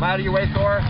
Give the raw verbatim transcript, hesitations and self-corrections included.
Mighty Way Thor.